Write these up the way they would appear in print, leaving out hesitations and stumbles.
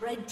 Red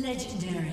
Legendary.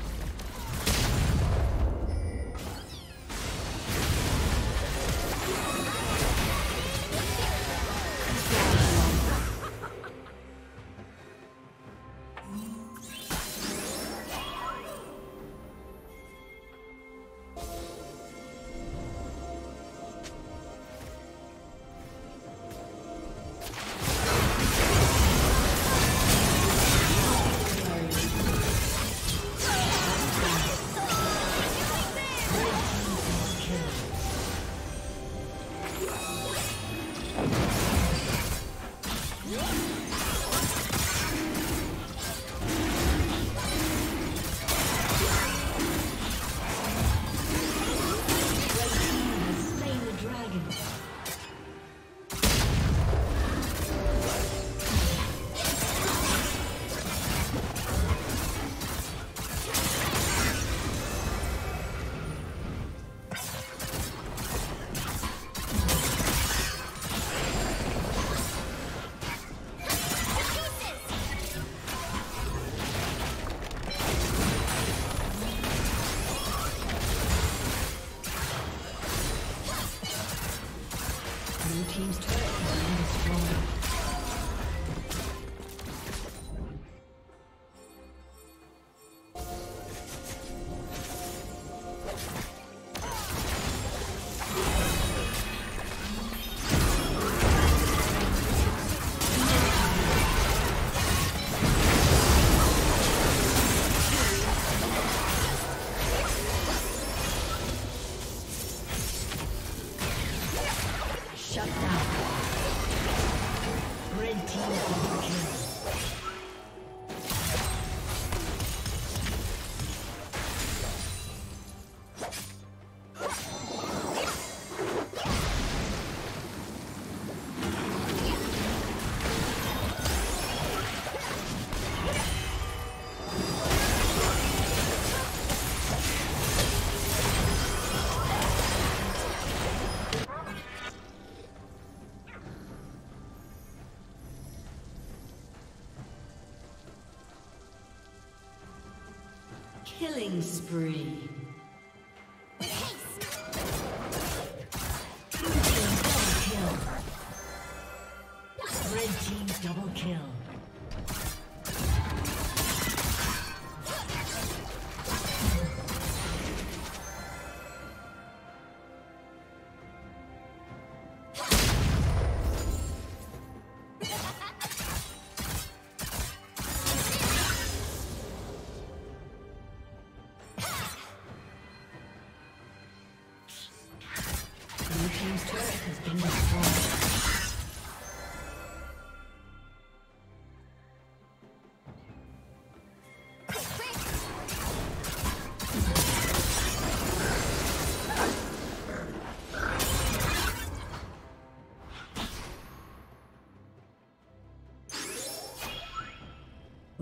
Killing spree.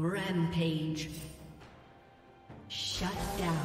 Rampage. Shut down.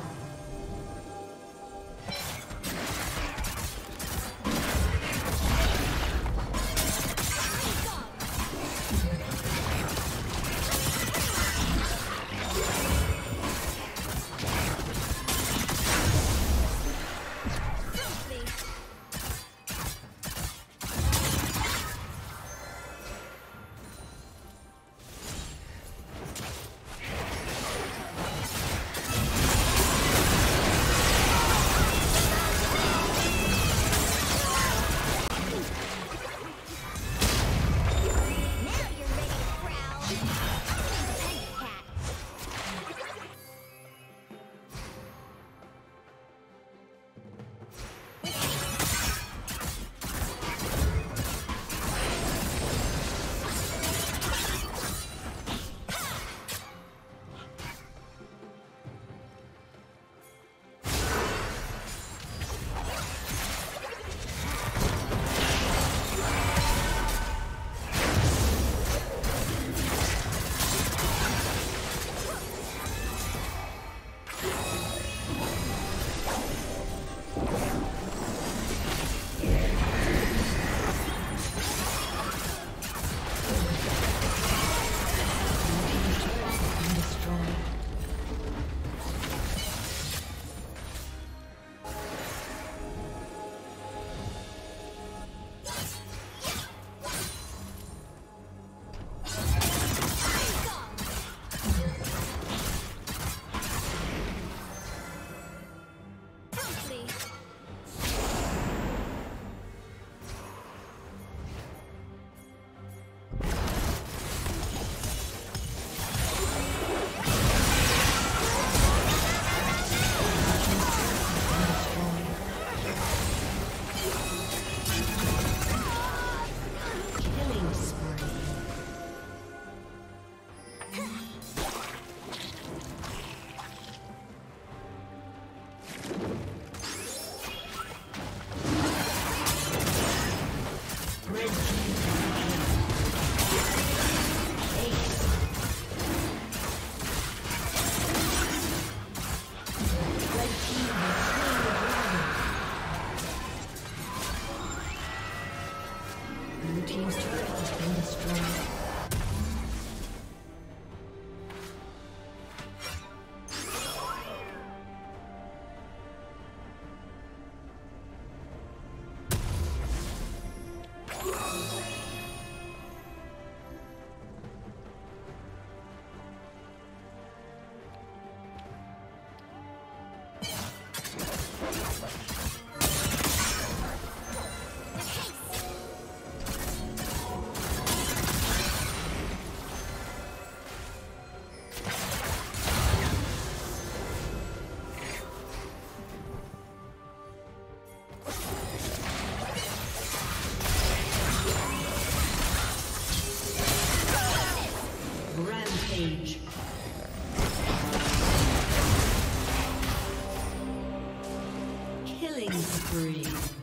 Killing spree.